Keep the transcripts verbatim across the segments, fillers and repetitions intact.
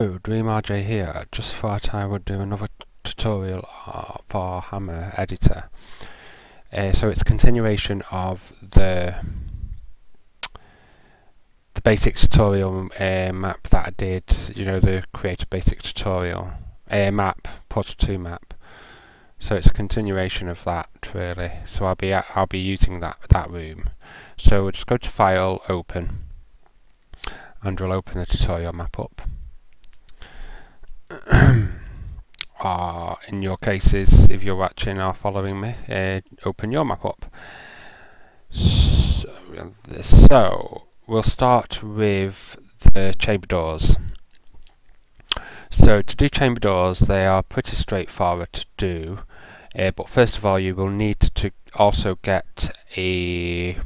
So DreamRJ here. Just thought I would do another tutorial uh, for Hammer Editor. Uh, so it's a continuation of the the basic tutorial uh, map that I did. You know, the create a basic tutorial uh, map, Portal two map. So it's a continuation of that really. So I'll be I'll be using that that room. So we'll just go to File, Open, and we'll open the tutorial map up. Or in your cases, if you're watching or following me, uh, open your map up. So, so we'll start with the chamber doors. So to do chamber doors, they are pretty straightforward to do, uh, but first of all you will need to also get a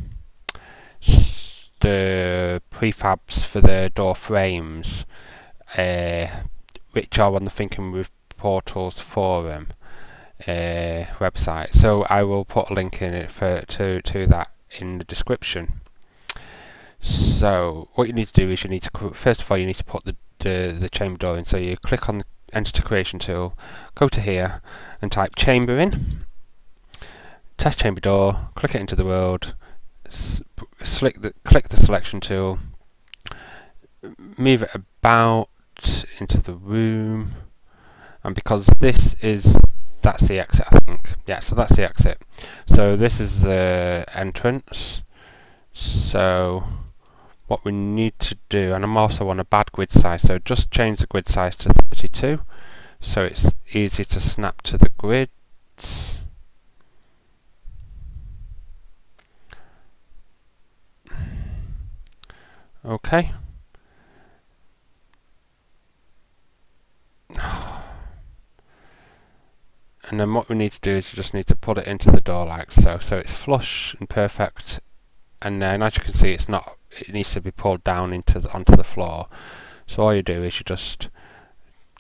the prefabs for the door frames, uh, which are on the Thinking with Portals forum uh, website. So I will put a link in it for to to that in the description. So what you need to do is you need to first of all you need to put the the, the chamber door in. So you click on the Enter Creation tool, go to here and type chamber in, test chamber door, click it into the world, click the click the selection tool, move it about into the room, and because this is that's the exit I think yeah so that's the exit. So this is the entrance. So what we need to do, and I'm also on a bad grid size, so just change the grid size to thirty-two so it's easy to snap to the grids. Okay. And then what we need to do is you just need to put it into the door like so. So it's flush and perfect, and then as you can see it's not, it needs to be pulled down into the, onto the floor. So all you do is you just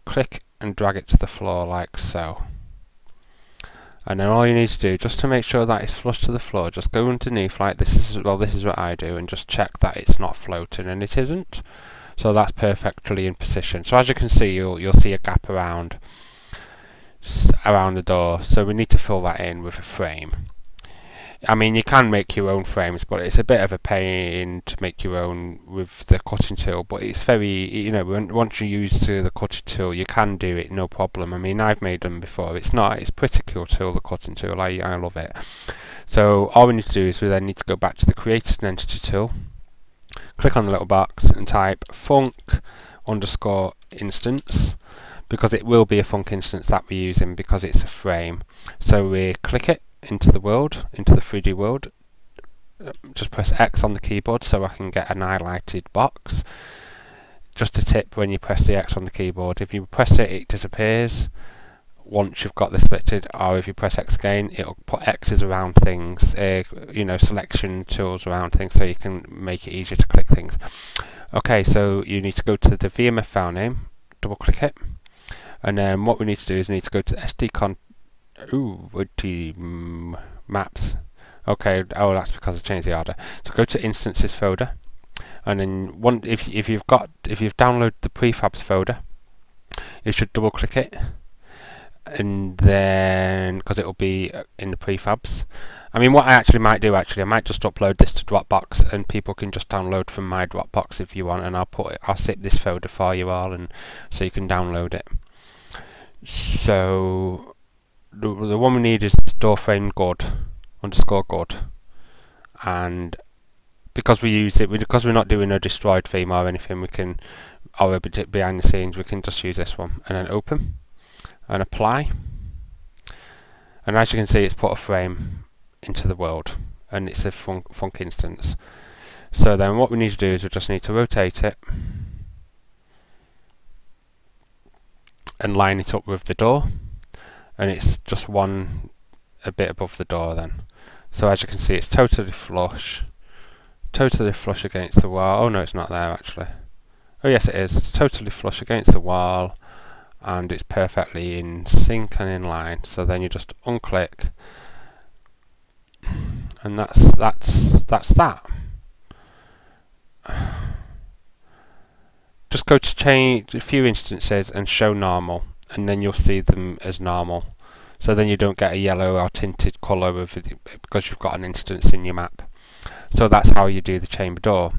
click and drag it to the floor like so. And then all you need to do, just to make sure that it's flush to the floor, just go underneath like this is, well this is what I do, and just check that it's not floating, and it isn't. So that's perfectly in position. So as you can see, you'll, you'll see a gap around around the door, so we need to fill that in with a frame. I mean, you can make your own frames, but it's a bit of a pain to make your own with the cutting tool, but it's very, you know, once you're used to the cutting tool you can do it no problem. I mean, I've made them before. It's not, it's pretty cool tool, the cutting tool. I, I love it. So all we need to do is we then need to go back to the Create an Entity tool, click on the little box and type func_instance, because it will be a func instance that we're using because it's a frame. So we click it into the world, into the three D world, just press X on the keyboard so I can get an highlighted box. Just a tip, when you press the X on the keyboard, if you press it it disappears once you've got this selected, or if you press X again it'll put X's around things, uh, you know, selection tools around things, so you can make it easier to click things. Okay, so you need to go to the V M F file name, double click it, and then what we need to do is we need to go to the S D con ooh, um, maps. Okay, oh that's because I changed the order. So go to instances folder, and then one if if you've got if you've downloaded the prefabs folder, you should double click it, and then because it will be in the prefabs. I mean, what I actually might do actually I might just upload this to Dropbox, and people can just download from my Dropbox if you want, and I'll put it, I'll zip this folder for you all, and so you can download it. So The, the one we need is door frame good underscore good, and because we use it, because we're not doing a destroyed theme or anything, we can, or behind the scenes, we can just use this one, and then open and apply, and as you can see it's put a frame into the world, and it's a func, func instance. So then what we need to do is we just need to rotate it and line it up with the door, and it's just one a bit above the door then. So as you can see it's totally flush, totally flush against the wall. Oh no, it's not there actually. Oh yes it is, it's totally flush against the wall, and it's perfectly in sync and in line. So then you just unclick, and that's that's that's that. just go to change a few instances and show normal, and then you'll see them as normal. So then you don't get a yellow or tinted colour with it because you've got an instance in your map. So that's how you do the chamber door.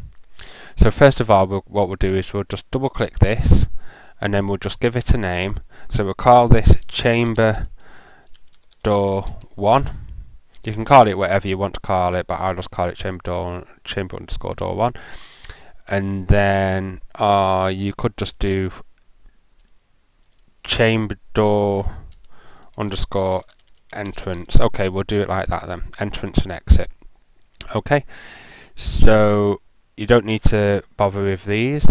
So first of all, we'll, what we'll do is we'll just double click this, and then we'll just give it a name. So we'll call this chamber door one. You can call it whatever you want to call it, but I'll just call it chamber door chamber underscore door one. And then uh, you could just do chamber door underscore entrance. Okay, we'll do it like that then. Entrance and exit. Okay, so you don't need to bother with these,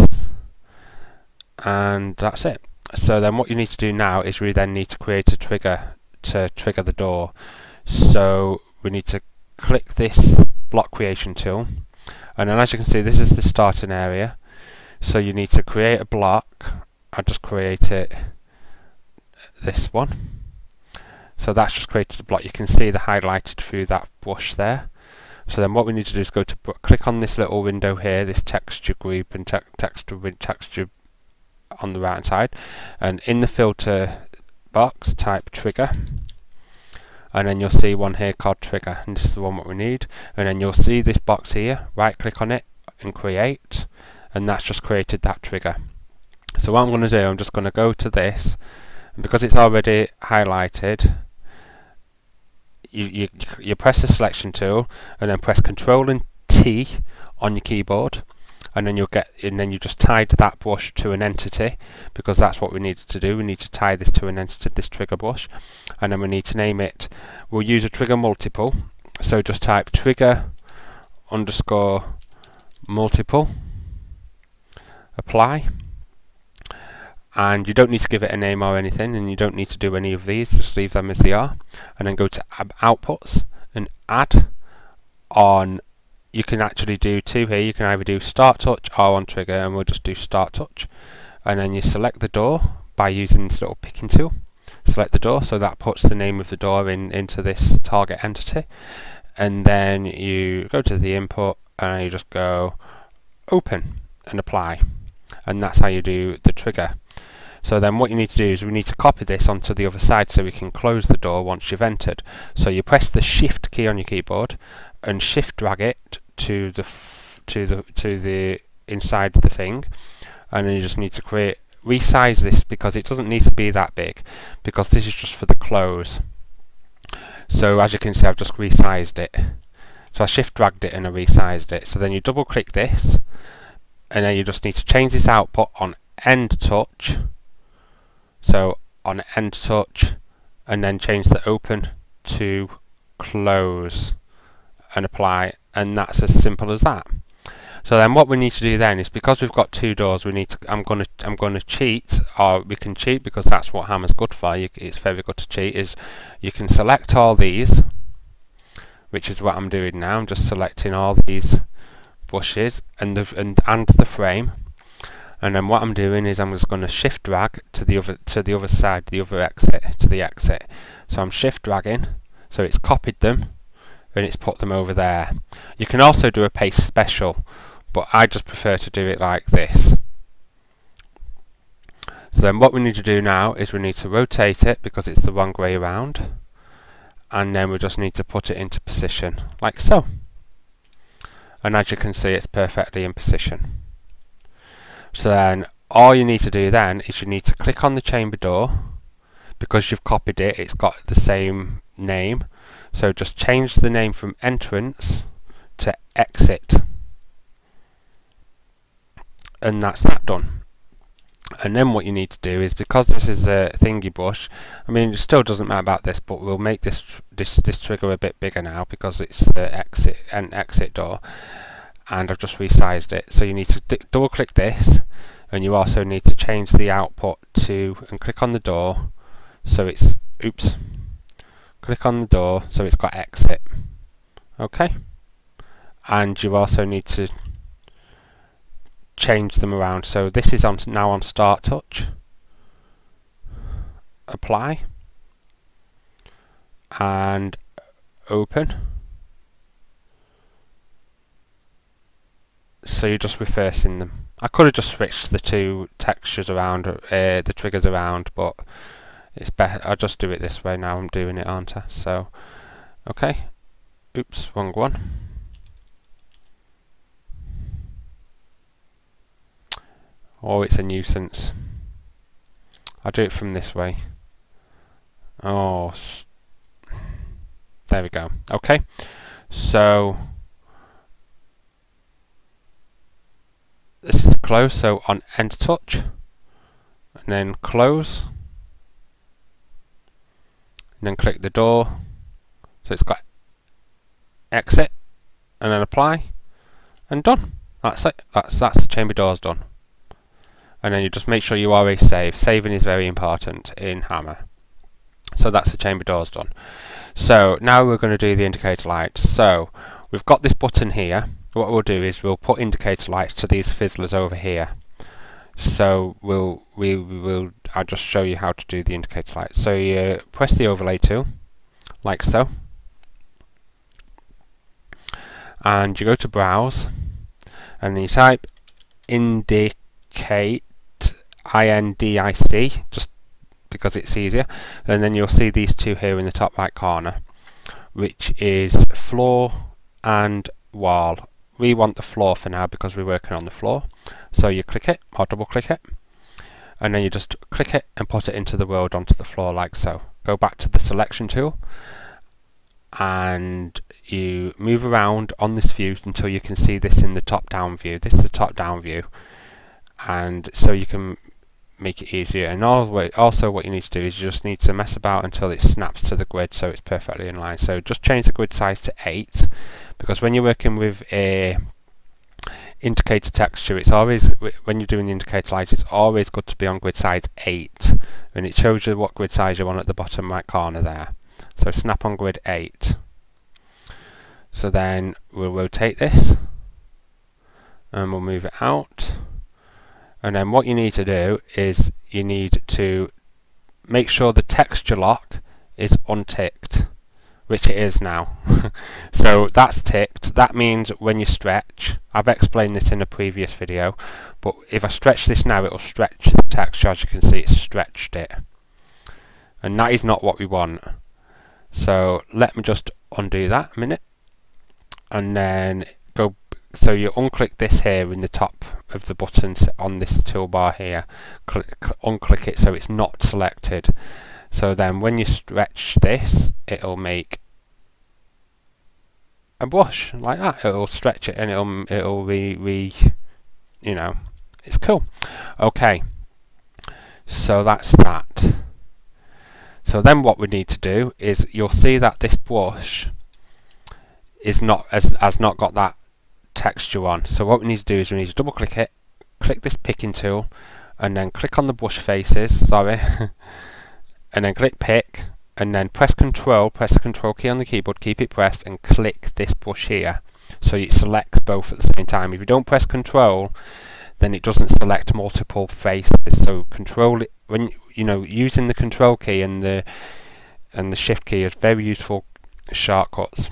and that's it. So then what you need to do now is we then need to create a trigger to trigger the door. So we need to click this block creation tool, and then as you can see, this is the starting area. So you need to create a block. I just create it this one. So that's just created a block. You can see the highlighted through that brush there. So then what we need to do is go to click on this little window here, this texture group and te texture texture on the right side, and in the filter box type trigger, and then you'll see one here called trigger, and this is the one what we need. And then you'll see this box here, right click on it and create, and that's just created that trigger. So what I'm going to do, I'm just going to go to this, and because it's already highlighted, You, you, you press the selection tool and then press Control and T on your keyboard, and then you'll get and then you just tied that brush to an entity, because that's what we needed to do. We need to tie this to an entity, this trigger brush, and then we need to name it. We'll use a trigger multiple, so just type trigger underscore multiple, apply, and you don't need to give it a name or anything, and you don't need to do any of these, just leave them as they are. And then go to outputs and add on. You can actually do two here, you can either do start touch or on trigger, and we'll just do start touch. And then you select the door by using this little picking tool, select the door, so that puts the name of the door in into this target entity. And then you go to the input and you just go open and apply, and that's how you do the trigger. So then what you need to do is we need to copy this onto the other side so we can close the door once you've entered. So you press the shift key on your keyboard and shift drag it to the f to the to the inside of the thing, and then you just need to create resize this, because it doesn't need to be that big, because this is just for the close. So as you can see, I've just resized it. So I shift dragged it and I resized it. So then you double click this, and then you just need to change this output on end touch. So on end touch, and then change the open to close and apply, and that's as simple as that. So then what we need to do then is, because we've got two doors, we need to I'm gonna I'm gonna cheat, or we can cheat, because that's what Hammer's good for. You, it's very good to cheat, is you can select all these, which is what I'm doing now. I'm just selecting all these brushes and the and, and the frame. And then what I'm doing is I'm just going to shift drag to the other to the other side, the other exit, to the exit. So I'm shift dragging, so it's copied them and it's put them over there. You can also do a paste special, but I just prefer to do it like this. So then what we need to do now is we need to rotate it, because it's the wrong way around, and then we just need to put it into position like so. And as you can see, it's perfectly in position. So then all you need to do then is you need to click on the chamber door, because you've copied it, it's got the same name, so just change the name from entrance to exit, and that's that done. And then what you need to do is, because this is a thingy brush, I mean it still doesn't matter about this, but we'll make this tr this, this trigger a bit bigger now, because it's the exit and exit door, and I've just resized it. So you need to double click this, and you also need to change the output to and click on the door, so it's oops click on the door so it's got exit. Okay, and you also need to change them around, so this is on now on start touch, apply and open. So you're just reversing them I could have just switched the two textures around, uh, the triggers around, but it's better. I'll just do it this way now. I'm doing it, aren't I? So, okay. Oops, wrong one. Oh, it's a nuisance. I'll do it from this way. Oh, there we go. Okay, so this is close. So on end touch, and then close, and then click the door. So it's got exit, and then apply, and done. That's it. That's that's the chamber doors done. And then you just make sure you always save. Saving is very important in Hammer. So that's the chamber doors done. So now we're going to do the indicator lights. So we've got this button here. What we'll do is we'll put indicator lights to these fizzlers over here. So we'll we will I'll just show you how to do the indicator lights. So you press the overlay tool, like so, and you go to browse, and then you type indicate. I N D I C, just because it's easier, and then you'll see these two here in the top right corner, which is floor and wall. We want the floor for now because we're working on the floor, so you click it or double click it, and then you just click it and put it into the world onto the floor like so. Go back to the selection tool and you move around on this view until you can see this in the top down view. This is the top down view, and so you can make it easier. And also what you need to do is you just need to mess about until it snaps to the grid so it's perfectly in line. So just change the grid size to eight, because when you're working with a indicator texture, it's always, when you're doing the indicator light, it's always good to be on grid size eight, and it shows you what grid size you're on at the bottom right corner there. So snap on grid eight. So then we'll rotate this and we'll move it out. And then what you need to do is you need to make sure the texture lock is unticked, which it is now. So that's ticked. That means when you stretch, I've explained this in a previous video, but if I stretch this now, it'll stretch the texture. As you can see, it's stretched it, and that is not what we want. So let me just undo that a minute, and then go. So you unclick this here in the top of the buttons on this toolbar here, click, unclick it so it's not selected. So then when you stretch this, it'll make a brush like that. It'll stretch it and it'll it'll be, be you know, it's cool. Okay, so that's that. So then what we need to do is, you'll see that this brush is not as has not got that texture on. So what we need to do is we need to double click it, click this picking tool, and then click on the brush faces, sorry, and then click pick, and then press control, press the control key on the keyboard, keep it pressed, and click this brush here. So you select both at the same time. If you don't press control, then it doesn't select multiple faces. So control it, when you know, using the control key and the and the shift key is very useful shortcuts.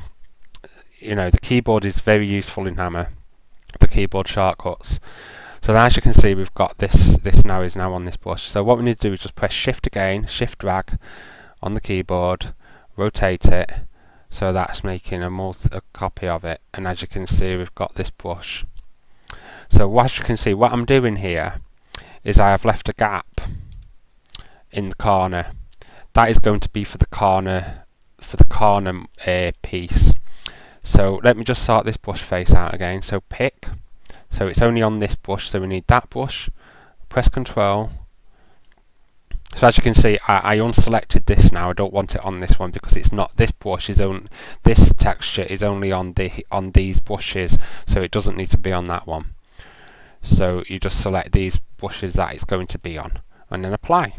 You know, the keyboard is very useful in Hammer for keyboard shortcuts. So as you can see, we've got this this now is now on this brush. So what we need to do is just press shift again, shift drag on the keyboard, rotate it, so that's making a multi a copy of it, and as you can see, we've got this brush. So as you can see, what I'm doing here is I have left a gap in the corner. That is going to be for the corner for the corner uh, piece. So let me just sort this brush face out again. So pick, so it's only on this brush, so we need that brush. Press control. So as you can see, I, I unselected this now. I don't want it on this one because it's not, this brush is on, this texture is only on the on these brushes, so it doesn't need to be on that one. So you just select these brushes that it's going to be on, and then apply.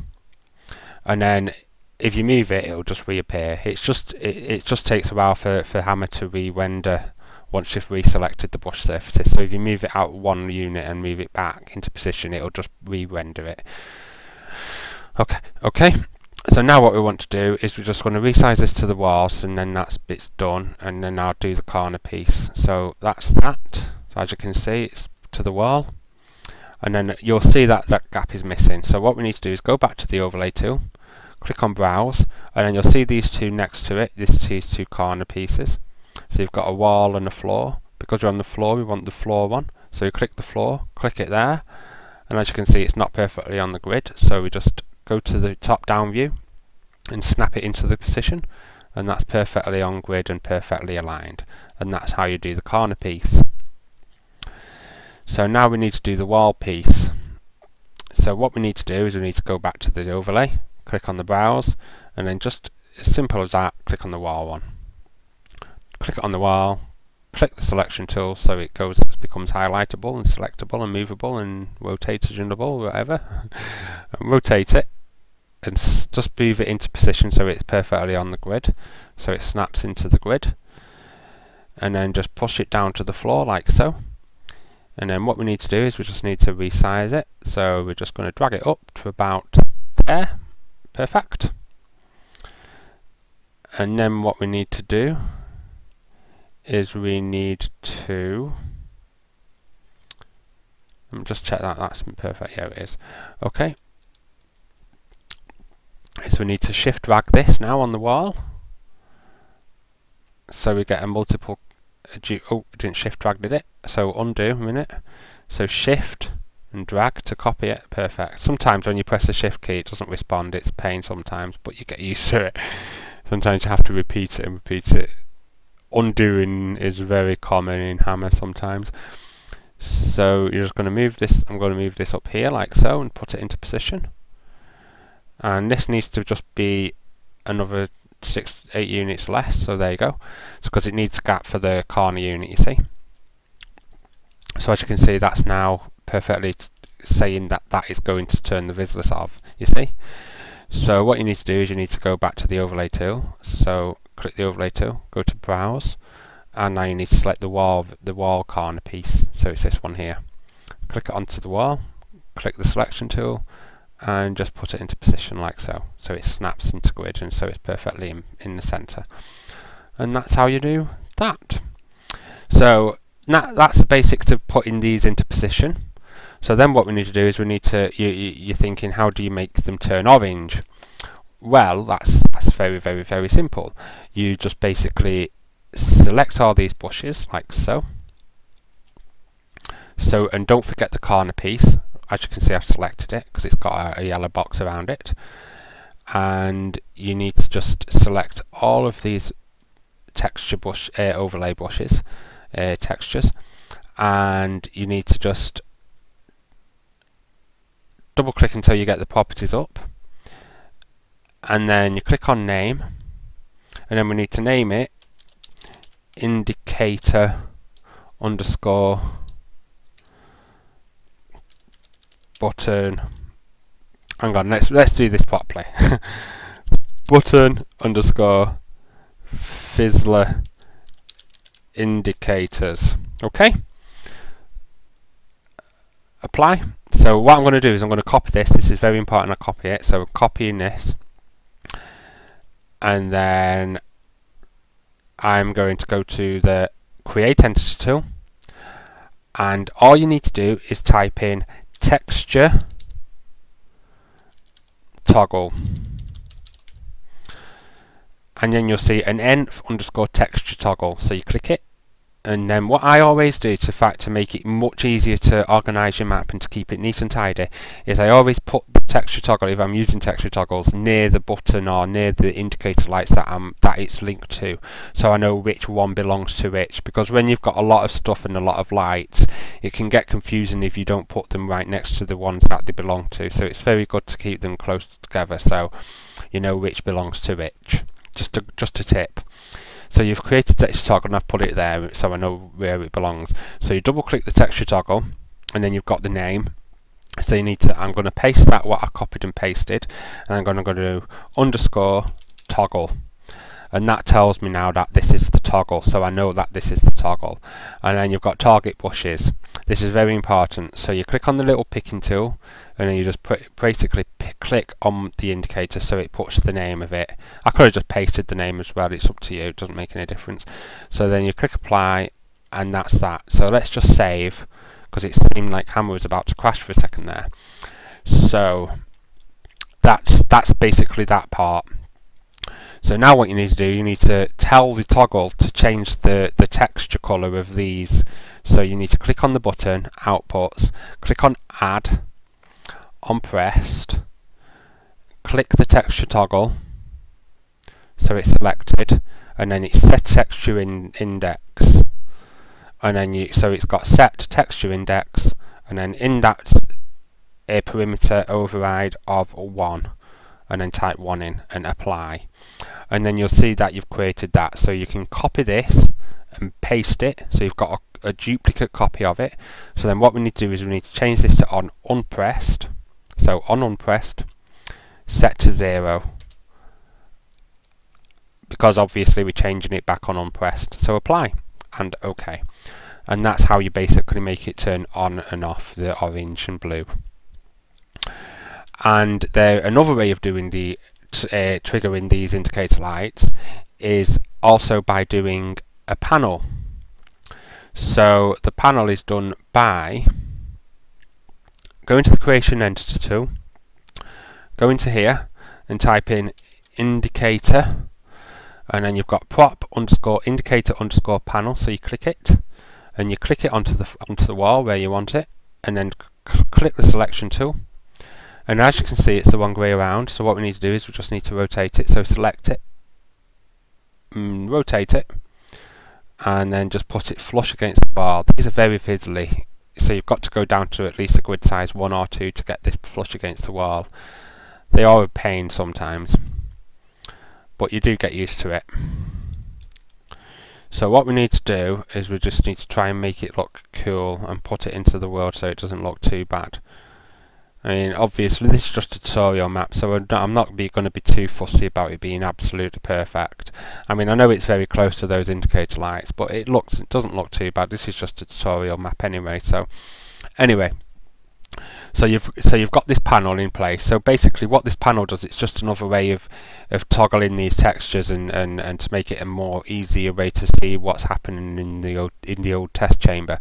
And then if you move it, it'll just reappear. It's just it, it just takes a while for, for Hammer to re-render once you've reselected the brush surfaces. So if you move it out one unit and move it back into position, it'll just re-render it. Okay, okay. So now what we want to do is we're just going to resize this to the walls, and then that's bit's done. And then I'll do the corner piece. So that's that. So as you can see, it's to the wall. and then you'll see that that gap is missing. So what we need to do is go back to the overlay tool, click on browse, and then you'll see these two next to it, these two corner pieces. So you've got a wall and a floor. Because you're on the floor, we want the floor one. So you click the floor, click it there, and as you can see, it's not perfectly on the grid, so we just go to the top down view and snap it into the position, and that's perfectly on grid and perfectly aligned. And that's how you do the corner piece. So now we need to do the wall piece. So what we need to do is we need to go back to the overlay, click on the browse, and then just as simple as that, click on the wall one. Click it on the wall, click the selection tool so it goes, it becomes highlightable and selectable and movable and rotationable, whatever. And rotate it and s just move it into position so it's perfectly on the grid, so it snaps into the grid, and then just push it down to the floor like so. And then what we need to do is we just need to resize it, so we're just going to drag it up to about there. Perfect. And then what we need to do is we need to, let me just check that that's perfect. Here it is. Okay, so we need to shift drag this now on the wall, so we get a multiple. Oh, I didn't shift drag, did it? So undo a minute. So shift and drag to copy it. Perfect. Sometimes when you press the shift key, it doesn't respond. It's a pain sometimes, but you get used to it. Sometimes you have to repeat it and repeat it. Undoing is very common in Hammer sometimes. So you're just going to move this. I'm going to move this up here like so and put it into position. And this needs to just be another six, eight units less. So there you go. It's because it needs a gap for the corner unit, you see. So as you can see, that's now perfectly saying that that is going to turn the visibless off, you see. So what you need to do is you need to go back to the overlay tool. So click the overlay tool, go to browse, and now you need to select the wall, the wall corner piece. So it's this one here. Click it onto the wall, click the selection tool, and just put it into position like so. So it snaps into grid, and so it's perfectly in, in the center. And that's how you do that. So that, that's the basics of putting these into position. So then what we need to do is we need to, you, you, you're thinking, how do you make them turn orange? Well, that's that's very, very, very simple. You just basically select all these bushes like so. So, and don't forget the corner piece. As you can see, I've selected it because it's got a, a yellow box around it. And you need to just select all of these texture bush uh, overlay bushes, uh, textures, and you need to just double click until you get the properties up. And then you click on name, and then we need to name it indicator underscore button. Hang on, let's let's do this properly. Button underscore fizzler indicators. Okay. Apply. So what I'm going to do is I'm going to copy this. This is very important. I copy it. So we're copying this. And then I'm going to go to the create entity tool, and all you need to do is type in texture toggle, and then you'll see an env underscore texture toggle. So you click it, and then what I always do to fact to make it much easier to organize your map and to keep it neat and tidy is I always put the texture toggle, if I'm using texture toggles, near the button or near the indicator lights that I'm that it's linked to, so I know which one belongs to which. Because when you've got a lot of stuff and a lot of lights, it can get confusing if you don't put them right next to the ones that they belong to. So it's very good to keep them close together so you know which belongs to which. Just a, just a tip. So you've created texture toggle, and I've put it there so I know where it belongs. So you double click the texture toggle, and then you've got the name. So you need to, I'm going to paste that, what I copied and pasted, and I'm going to go to underscore toggle. And that tells me now that this is the toggle, so I know that this is the toggle. And then you've got target bushes. This is very important. So you click on the little picking tool, and then you just basically click on the indicator so it puts the name of it. I could have just pasted the name as well, it's up to you, it doesn't make any difference. So then you click apply, and that's that. So let's just save, because it seemed like Hammer was about to crash for a second there. So that's that's basically that part. So now what you need to do, you need to tell the toggle to change the, the texture colour of these. So you need to click on the button, outputs, click on add, on pressed, click the texture toggle, so it's selected, and then it's set texture in index, and then you, so it's got set texture index, and then index a perimeter override of one, and then type one in and apply, and then you'll see that you've created that. So you can copy this and paste it, so you've got a, a duplicate copy of it. So then what we need to do is we need to change this to on unpressed, so on unpressed, set to zero, because obviously we're changing it back on unpressed. So apply and OK, and that's how you basically make it turn on and off the orange and blue. And there, another way of doing the uh, triggering these indicator lights is also by doing a panel. So the panel is done by going to the creation editor tool, go into here and type in indicator, and then you've got prop underscore indicator underscore panel. So you click it, and you click it onto the onto the wall where you want it, and then cl click the selection tool. And as you can see, it's the wrong way around, so what we need to do is we just need to rotate it. So select it, mm, rotate it, and then just put it flush against the bar. These are very fiddly, so you've got to go down to at least a grid size one or two to get this flush against the wall. They are a pain sometimes, but you do get used to it. So what we need to do is we just need to try and make it look cool and put it into the world so it doesn't look too bad. I mean, obviously this is just a tutorial map, so I'm not be, going to be too fussy about it being absolutely perfect. I mean, I know it's very close to those indicator lights, but it looks, it doesn't look too bad. This is just a tutorial map anyway. So anyway, so you've so you've got this panel in place. So basically, what this panel does, it's just another way of of toggling these textures and and and to make it a more easier way to see what's happening in the old, in the old test chamber.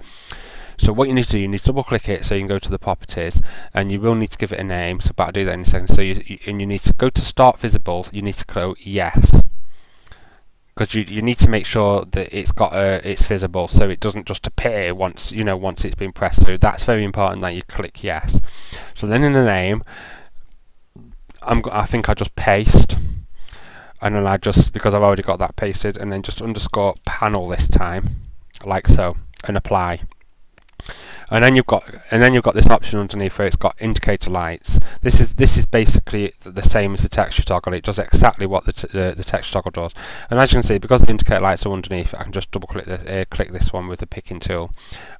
So what you need to do, you need to double click it so you can go to the properties, and you will need to give it a name, so but I'll do that in a second. So you, you and you need to go to start visible, you need to go yes, because you, you need to make sure that it's got a, it's visible, so it doesn't just appear once, you know, once it's been pressed. So that's very important that you click yes. So then in the name, I'm I think I just paste, and then I just, because I've already got that pasted, and then just underscore panel this time, like so, and apply. And then you've got, and then you've got this option underneath where it's got indicator lights. This is this is basically the same as the texture toggle. It does exactly what the t the, the texture toggle does. And as you can see, because the indicator lights are underneath, I can just double click the, uh, click this one with the picking tool,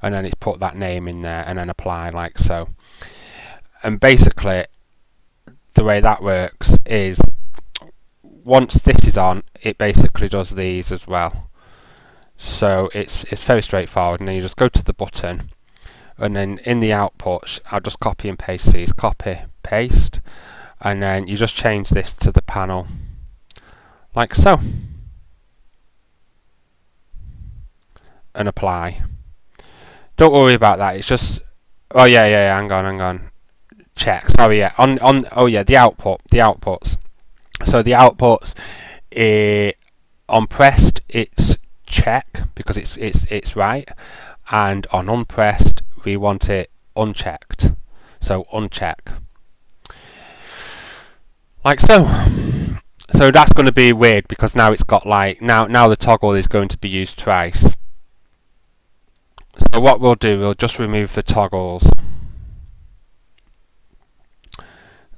and then it's put that name in there, and then apply like so. And basically, the way that works is once this is on, it basically does these as well. So it's it's very straightforward, and then you just go to the button, and then in the output I'll just copy and paste these, copy, paste, and then you just change this to the panel, like so, and apply. Don't worry about that, it's just, oh yeah, yeah, yeah, hang on, hang on, check, sorry, yeah, on, on, oh yeah, the output, the outputs. So the outputs, eh, on pressed, it's check, because it's it's it's right, and on unpressed we want it unchecked, so uncheck, like so. So that's going to be weird, because now it's got like, now now the toggle is going to be used twice. So what we'll do, we'll just remove the toggles.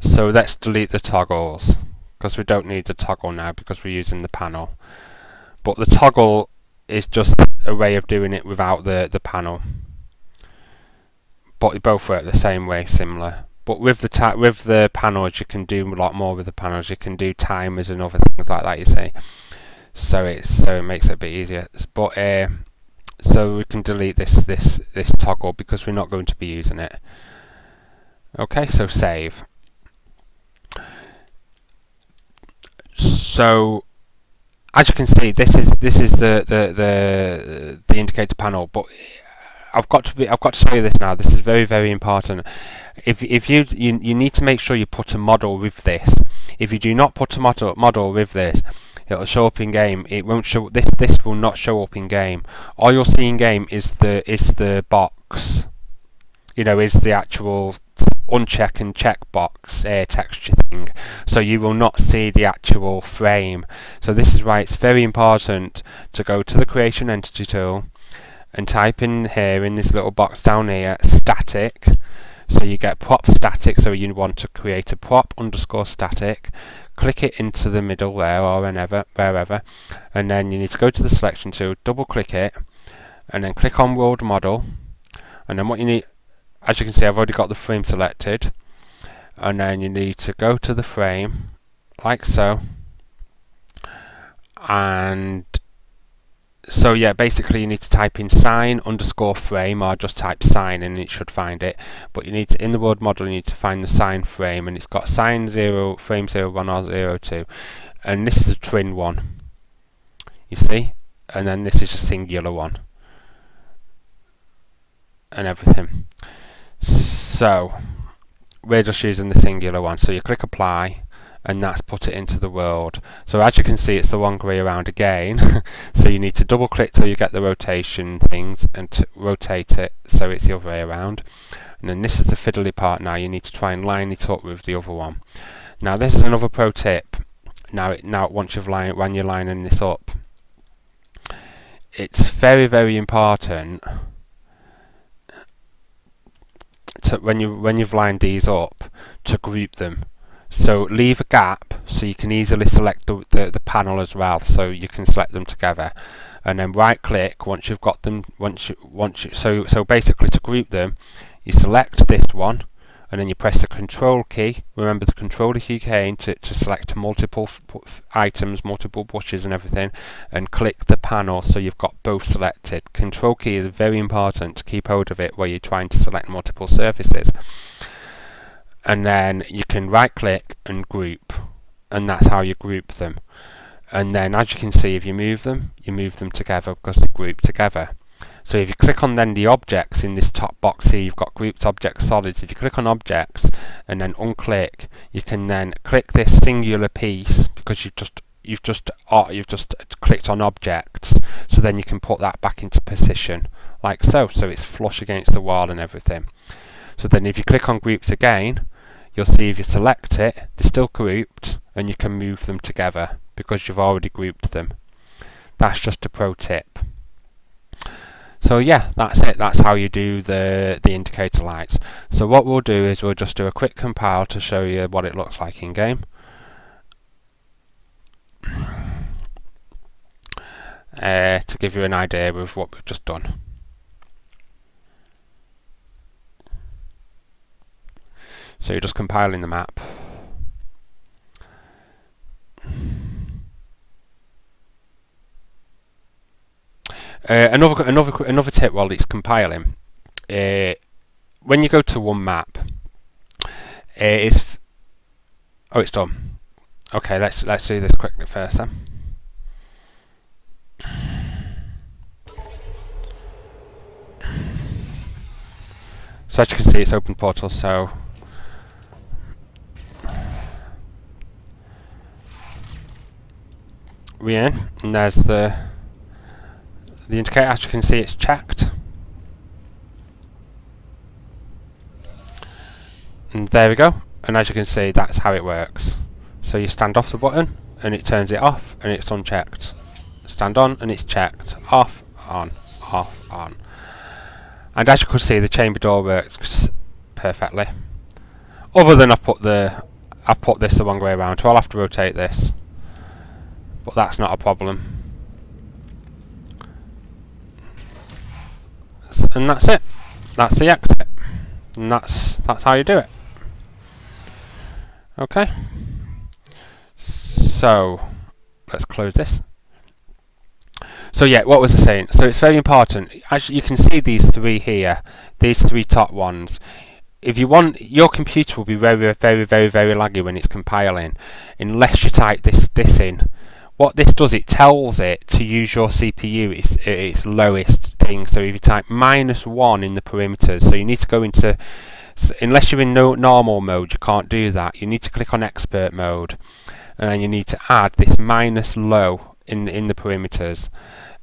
So let's delete the toggles, because we don't need the toggle now, because we're using the panel. But the toggle is just a way of doing it without the the panel, but they both work the same way, similar. But with the ta with the panels, you can do a lot more with the panels. You can do timers and other things like that, you see. So it's so it makes it a bit easier. But uh, so we can delete this this this toggle, because we're not going to be using it. Okay, so save. So, as you can see, this is this is the the the, the indicator panel, but I've got to be. I've got to say this now. This is very, very important. If if you you, you need to make sure you put a model with this. If you do not put a model model with this, it'll show up in game. It won't show. This this will not show up in game. All you'll see in game is the is the box. You know, is the actual uncheck and check box uh, texture thing. So you will not see the actual frame. So this is why it's very important to go to the Creation Entity tool and type in here in this little box down here static. So you get prop static. So you want to create a prop underscore static. Click it into the middle there or whenever, wherever, and then you need to go to the selection tool, double click it, and then click on world model. And then what you need, as you can see, I've already got the frame selected, and then you need to go to the frame like so. And so yeah, basically you need to type in sign underscore frame, or just type sign and it should find it. But you need to, in the world model, you need to find the sign frame, and it's got sign zero, frame zero one or zero two, and this is a twin one, you see, and then this is a singular one, and everything. So we're just using the singular one, so you click apply, and that's put it into the world. So as you can see, it's the wrong way around again. So you need to double click till you get the rotation things and to rotate it so it's the other way around. And then this is the fiddly part. Now you need to try and line it up with the other one. Now this is another pro tip. Now it, now once you've lined, when you're lining this up, it's very, very important to, when you when you've lined these up, to group them. So leave a gap so you can easily select the, the the panel as well. So you can select them together, and then right click once you've got them. Once you once you, so so basically to group them, you select this one, and then you press the control key. Remember the control key again to to select multiple items, multiple brushes, and everything, and click the panel so you've got both selected. Control key is very important to keep hold of it where you're trying to select multiple surfaces. And then you can right click and group, and that's how you group them. And then as you can see, if you move them, you move them together because they group together. So if you click on then the objects in this top box here, you've got grouped objects, solids. If you click on objects and then unclick, you can then click this singular piece because you've just you've just uh, you've just clicked on objects. So then you can put that back into position like so, so it's flush against the wall and everything. So then if you click on groups again, you'll see if you select it, they're still grouped, and you can move them together because you've already grouped them. That's just a pro tip. So yeah, that's it. That's how you do the, the indicator lights. So what we'll do is we'll just do a quick compile to show you what it looks like in game. Uh, to give you an idea of what we've just done. So you're just compiling the map. Uh, another another another tip while it's compiling, uh, when you go to one map, uh, it's oh it's done. Okay, let's let's do this quickly first then. So as you can see, it's open portal. So. We in, and there's the the indicator. As you can see, it's checked, and there we go. And as you can see, that's how it works. So you stand off the button and it turns it off, and it's unchecked. Stand on and it's checked. Off, on, off, on. And as you can see, the chamber door works perfectly, other than I've put the I've put this the wrong way around, so I'll have to rotate this. But that's not a problem. And that's it. That's the exit. And that's that's how you do it. Okay. So let's close this. So yeah, what was I saying? So it's very important. As you can see, these three here, these three top ones. If you want, your computer will be very, very, very, very laggy when it's compiling, unless you type this this in. What this does, it tells it to use your C P U it's, at its lowest thing. So if you type minus one in the parameters, so you need to go into, unless you're in no normal mode, you can't do that. You need to click on expert mode, and then you need to add this minus low in in the parameters,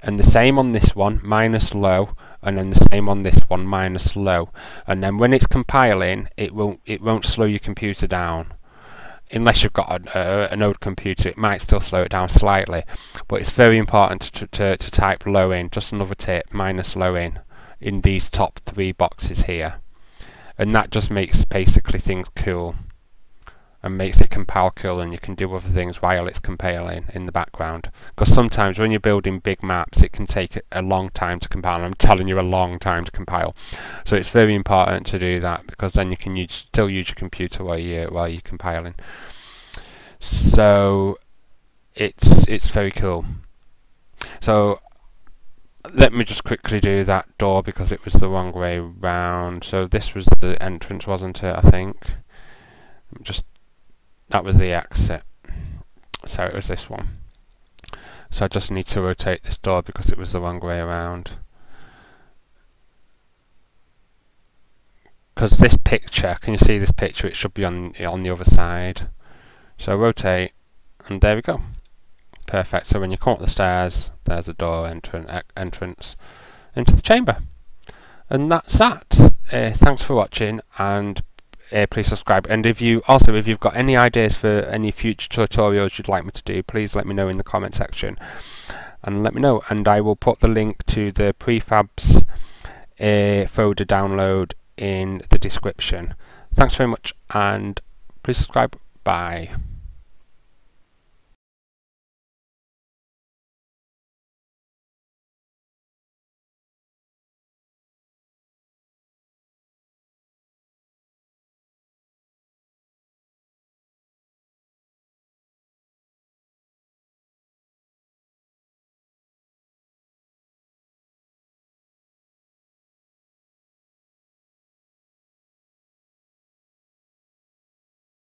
and the same on this one, minus low, and then the same on this one, minus low. And then when it's compiling, it won't it won't slow your computer down. Unless you've got a, uh, an old computer, it might still slow it down slightly, but it's very important to, to, to type low in. Just another tip, minus low in in these top three boxes here, and that just makes basically things cool and makes it compile cool, and you can do other things while it's compiling in the background, because sometimes when you're building big maps it can take a long time to compile. I'm telling you, a long time to compile, so it's very important to do that, because then you can use, still use your computer while you while you're compiling. So it's it's very cool. So let me just quickly do that door, because it was the wrong way round. So this was the entrance, wasn't it? I think just that was the exit, so it was this one. So I just need to rotate this door because it was the wrong way around. Because this picture, can you see this picture? It should be on on the other side. So rotate, and there we go. Perfect. So when you come up the stairs, there's a door entran- entrance into the chamber. And that's that. Uh, thanks for watching, and Uh, please subscribe, and if you also if you've got any ideas for any future tutorials you'd like me to do, please let me know in the comment section, and let me know, and I will put the link to the prefabs uh, folder download in the description. Thanks very much, and please subscribe. Bye.